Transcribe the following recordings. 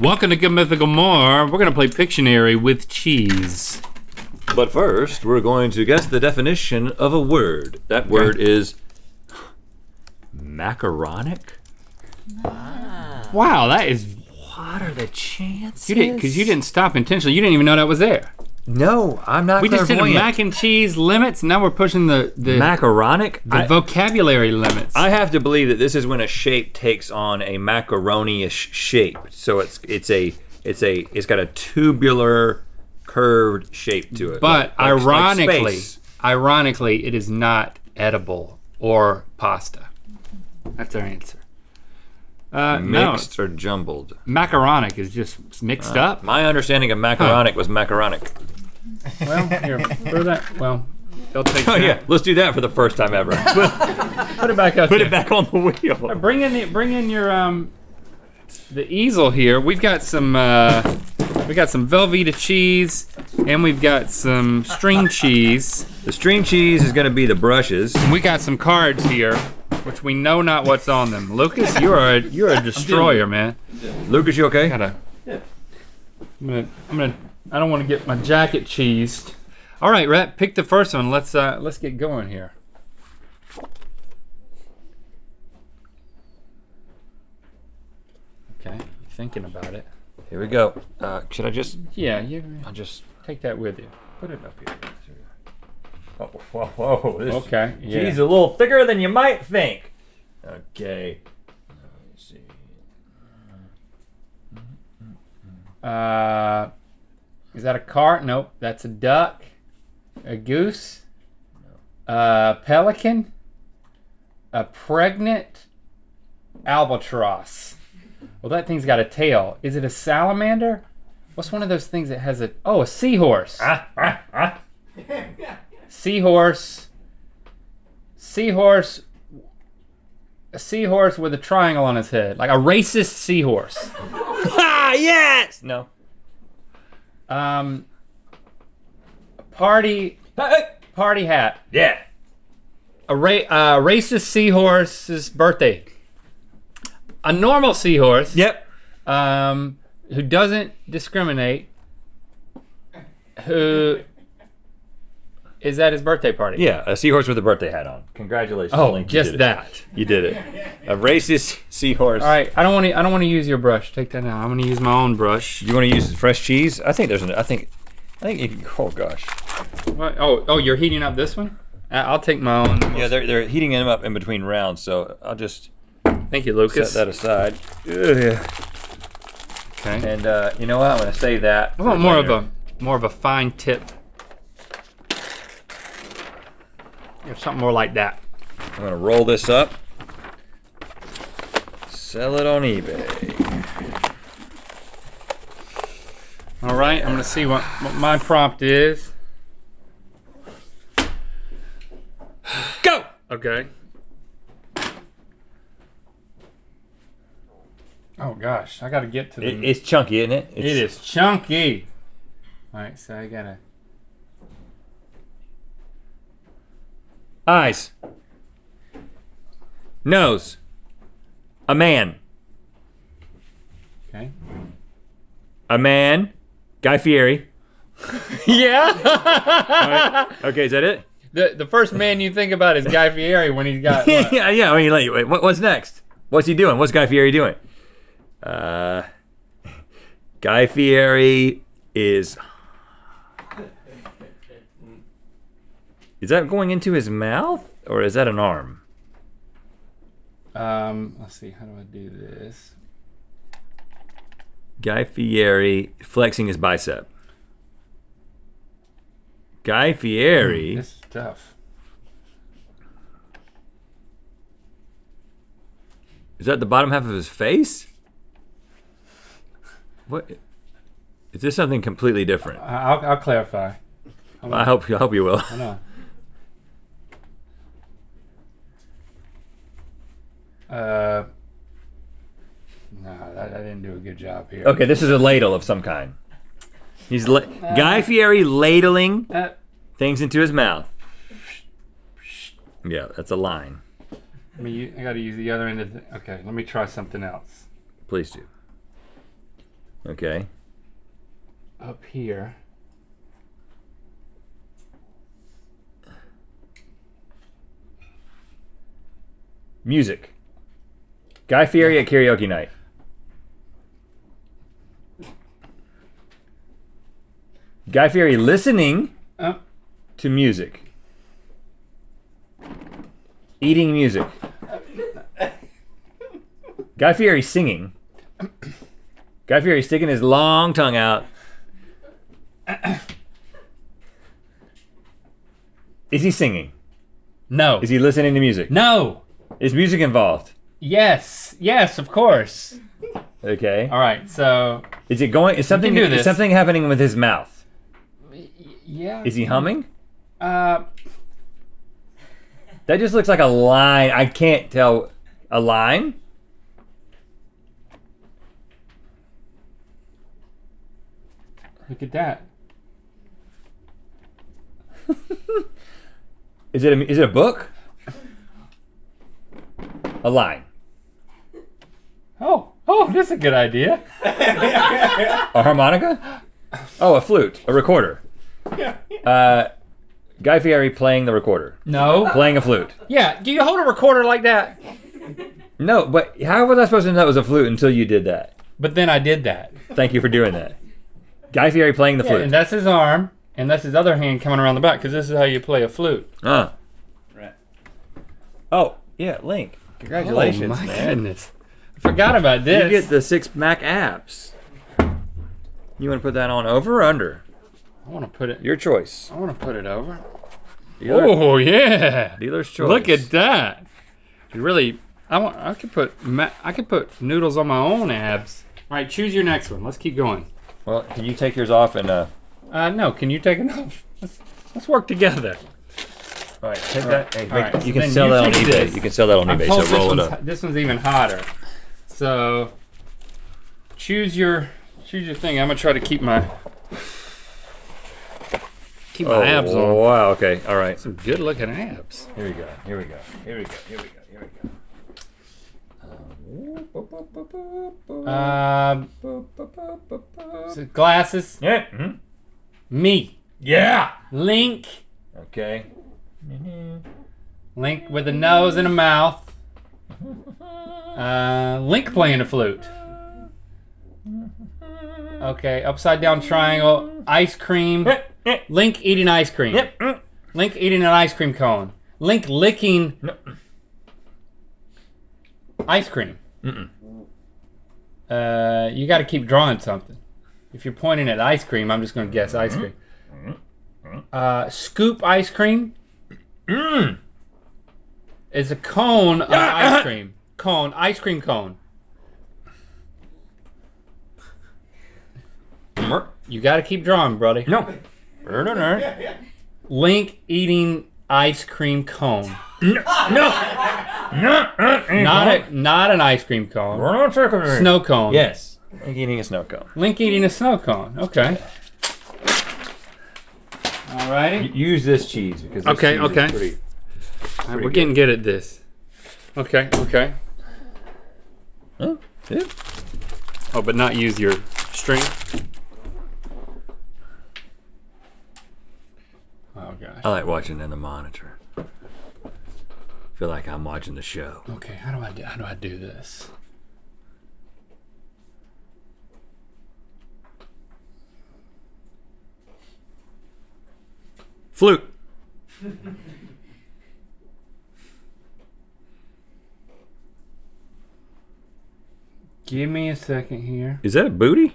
Welcome to Good Mythical More. We're gonna play Pictionary with cheese. But first, we're going to guess the definition of a word. That word is macaronic? Wow, that is... What are the chances? Because you didn't stop intentionally. You didn't even know that was there. No, I'm not clairvoyant. We just did mac and cheese limits, now we're pushing the macaronic? The vocabulary limits. I have to believe that this is when a shape takes on a macaroni-ish shape. So it's got a tubular, curved shape to it. But like, ironically, it is not edible or pasta. That's our answer. Mixed or jumbled. Macaronic is just mixed up. My understanding of macaronic was macaronic. Well, here, throw that, well, they'll take that. Oh yeah, let's do that for the first time ever. Put it back up. Put it back on the wheel. Right, bring in your, the easel here. We've got some, Velveeta cheese, and we've got some string cheese. The string cheese is gonna be the brushes. And we got some cards here, which we know not what's on them. Lucas, you're a destroyer, man. Lucas, you okay? I don't want to get my jacket cheesed. All right, Rhett, pick the first one. Let's get going here. Okay, I'm thinking about it. Here we go. Should I just? Yeah, I'll just take that with you. Put it up here. Oh, whoa, this cheese is a little thicker than you might think. Okay. Let me see. Is that a cart? Nope, that's a duck. A goose? No. A pelican? A pregnant albatross. Well, that thing's got a tail. Is it a salamander? What's one of those things that has a, oh, a seahorse. A seahorse with a triangle on his head, like a racist seahorse. Ah, yes! No. Party hat. Yeah. A racist seahorse's birthday. A normal seahorse. Yep. Who doesn't discriminate, who... Is that his birthday party? Yeah, a seahorse with a birthday hat on. Congratulations, Link. Oh, just that. You did it. A racist seahorse. All right, I don't want to use your brush. Take that now. I'm gonna use my own brush. You want to use fresh cheese? I think there's an. I think you can. Oh gosh. What? Oh, you're heating up this one? I'll take my own. Yeah, they're heating them up in between rounds, so I'll just. Thank you, Lucas. Set that aside. Ugh. Okay. And you know what? I'm gonna save that. I want more of a fine tip. Or something more like that. I'm gonna roll this up, sell it on eBay. All right, I'm gonna see what my prompt is. Go! Okay. Oh gosh, I gotta get to the... It's chunky, isn't it? It is chunky. All right, so I gotta... Eyes, nose, a man. Okay. A man, Guy Fieri. Yeah. Right. Okay, is that it? The first man you think about is Guy Fieri when he's got. What? yeah. I mean, wait, what's next? What's he doing? What's Guy Fieri doing? Guy Fieri is. Is that going into his mouth or is that an arm? Let's see, how do I do this? Guy Fieri flexing his bicep. Guy Fieri. This is tough. Is that the bottom half of his face? What? Is this something completely different? I'll clarify. I hope you will. I know. No, I didn't do a good job here. Okay, this is a ladle of some kind. He's Guy Fieri ladling things into his mouth. Yeah, that's a line. I gotta use the other end of the, okay, let me try something else. Please do. Okay. Up here. Music. Guy Fieri at karaoke night. Guy Fieri listening to music. Eating music. Guy Fieri singing. Guy Fieri sticking his long tongue out. Is he singing? No. Is he listening to music? No. Is music involved? Yes. Yes, of course. Okay. All right. So. Is it going? Is something? You can do this. Is something happening with his mouth? Yeah. Is he humming? That just looks like a line. I can't tell. A line? Look at that. Is it a book? A line. Oh, that's a good idea. A harmonica? Oh, a flute, a recorder. Guy Fieri playing the recorder. No. Playing a flute. Yeah, do you hold a recorder like that? No, but how was I supposed to know that was a flute until you did that? But then I did that. Thank you for doing that. Guy Fieri playing the flute. And that's his arm, and that's his other hand coming around the back, because this is how you play a flute. Right. Oh, yeah, Link. Congratulations, man. Oh my goodness. I forgot about this. You get the 6 Mac apps. You wanna put that on over or under? I wanna put it. Your choice. I wanna put it over. Dealer. Oh yeah. Dealer's choice. Look at that. Really, I could put noodles on my own abs. All right, choose your next one. Let's keep going. Well, can you take yours off and no, can you take it off? Let's work together. All right, take that. Hey, right. You can sell that on eBay. You can sell that on eBay, so roll it up. This one's even hotter. So choose your thing. I'm gonna try to keep my abs on. Oh wow, okay, all right. Some good looking abs. Here we go. So glasses. Yeah. Mm-hmm. Me. Yeah. Link. Okay. Mm-hmm. Link with a nose and a mouth. Link playing a flute. Okay, upside down triangle, ice cream. Link eating ice cream. Link eating an ice cream cone. Link licking ice cream. You gotta keep drawing something. If you're pointing at ice cream, I'm just gonna guess ice cream. Scoop ice cream. It's a cone of ice cream. Cone, ice cream cone. You gotta keep drawing, brother. No. Link eating ice cream cone. Not an ice cream cone. Snow cone. Yes. Link eating a snow cone. Link eating a snow cone. Okay. All right. Use this cheese because this cheese is pretty, all right, we're getting good at this. Okay. Okay. Oh, yeah. Oh, but not use your string. Oh gosh. I like watching in the monitor. Feel like I'm watching the show. Okay, how do I do this? Flute. Give me a second here. Is that a booty?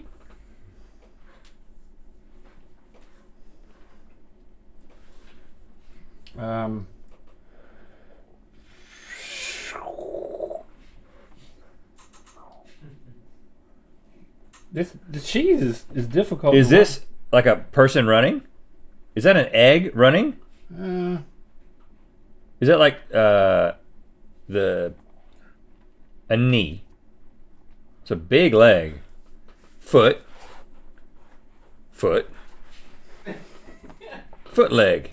The cheese is difficult. Is this like a person running? Is that an egg running? Is that like a knee? It's a big leg. Foot. Foot leg.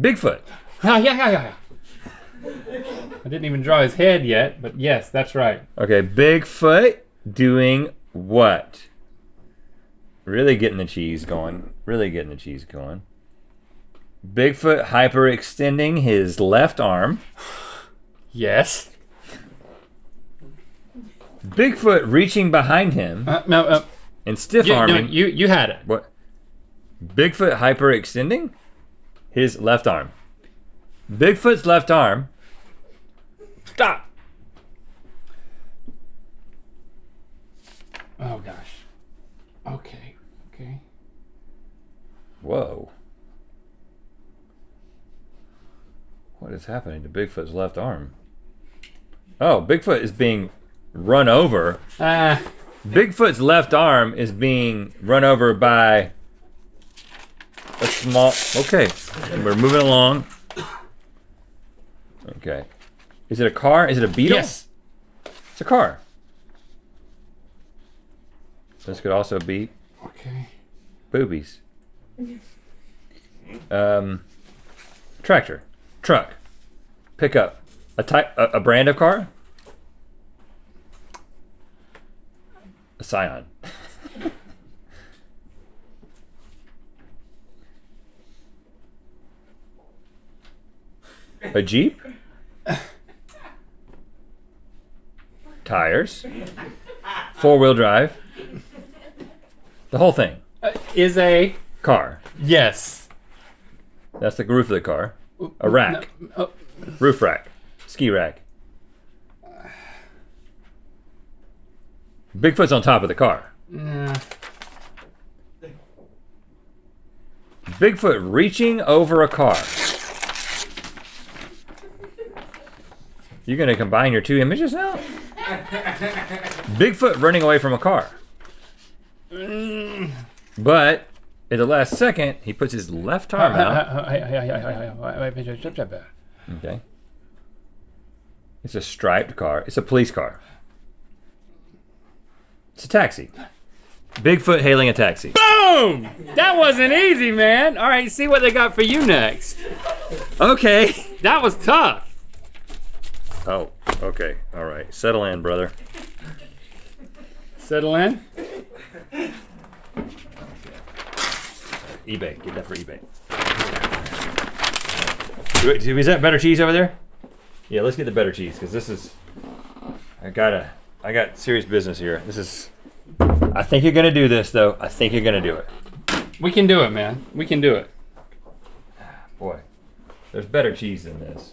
Bigfoot. Yeah. I didn't even draw his head yet, but yes, that's right. Okay, Bigfoot doing what? Really getting the cheese going. Really getting the cheese going. Bigfoot hyperextending his left arm. Yes. Bigfoot reaching behind him. And stiff-arming. You had it. What? Bigfoot hyperextending his left arm. Bigfoot's left arm. Stop. Oh gosh. Okay. Okay. Whoa. What is happening to Bigfoot's left arm? Oh, Bigfoot is being run over. Bigfoot's left arm is being run over by a small, okay, we're moving along. Okay. Is it a car? Is it a beetle? Yes. It's a car. This could also be boobies. Tractor, truck, pickup, a brand of car? A Scion. A Jeep? Tires, four-wheel drive, the whole thing. Is a car. Yes. That's the roof of the car. A rack. No, oh. Roof rack. Ski rack. Bigfoot's on top of the car. Bigfoot reaching over a car. You're gonna combine your two images now? Bigfoot running away from a car. But at the last second, he puts his left arm out. Okay. It's a striped car. It's a police car. It's a taxi. Bigfoot hailing a taxi. Boom! That wasn't easy, man. All right, see what they got for you next. Okay. That was tough. Oh, okay, all right. Settle in, brother. Settle in? eBay, get that for eBay. Is that better cheese over there? Yeah, let's get the better cheese, because this is, I got serious business here. This is, I think you're gonna do this though. I think you're gonna do it. We can do it, man. We can do it. Boy, there's better cheese than this.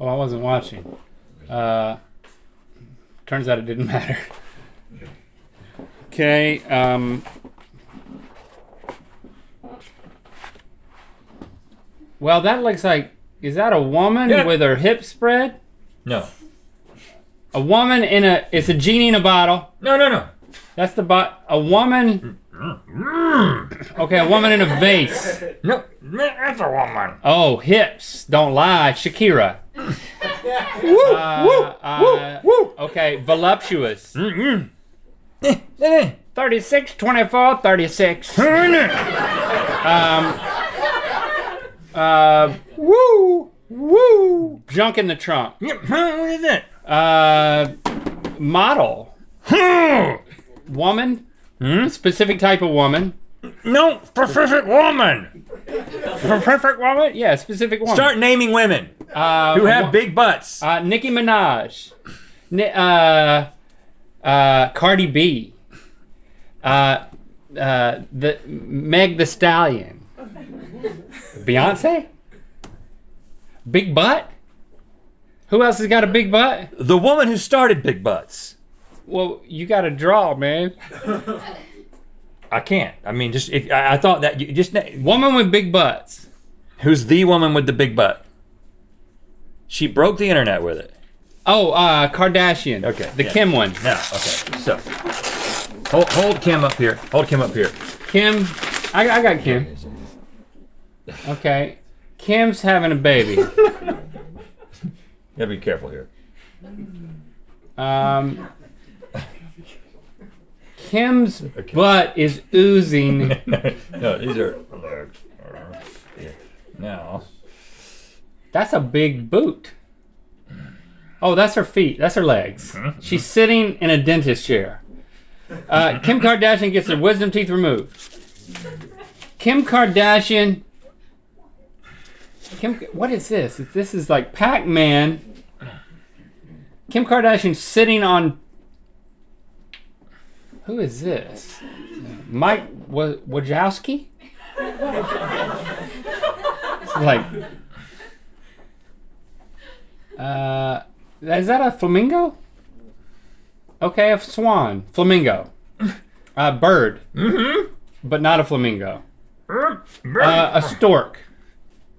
Oh, I wasn't watching. Turns out it didn't matter. Okay. Well, that looks like, is that a woman with her hips spread? No. A woman in a, it's a genie in a bottle. No, no, no. That's the bot, a woman. Okay, a woman in a vase. No, that's a woman. Oh, hips, don't lie, Shakira. Okay, voluptuous. 36, 24, 36. Junk in the trunk. What is it? Model. Woman. Specific type of woman. No, specific woman. Specific woman? Yeah, specific woman. Start naming women who have big butts. Nicki Minaj. Cardi B. Meg Thee Stallion. Beyonce? Big butt? Who else has got a big butt? The woman who started big butts. Well, you gotta draw, man. I can't. I mean, just if I thought that you just woman with big butts. Who's the woman with the big butt? She broke the internet with it. Oh, Kardashian. Okay. The Kim one. No. Okay. So hold Kim up here. Hold Kim up here. Kim, I got Kim. Okay. Kim's having a baby. You gotta be careful here. Kim's butt is oozing. No, these are... Now... That's a big boot. Oh, that's her feet. That's her legs. Mm-hmm. She's sitting in a dentist chair. Kim Kardashian gets her wisdom teeth removed. Kim Kardashian... Kim, what is this? This is like Pac-Man. Kim Kardashian sitting on... Who is this? Mike Wajowski? It's like... Is that a flamingo? Okay, a swan. Flamingo. A bird. Mm-hmm. But not a flamingo. A stork.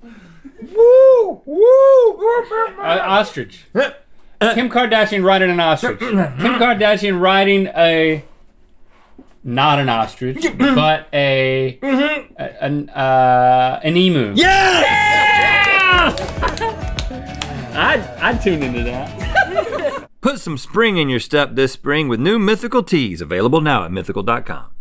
Woo! Woo! An ostrich. Kim Kardashian riding an ostrich. Kim Kardashian riding a... Not an ostrich, but a... An emu. Yes! Yeah! I'd tune into that. Put some spring in your step this spring with new Mythical Tees, available now at mythical.com.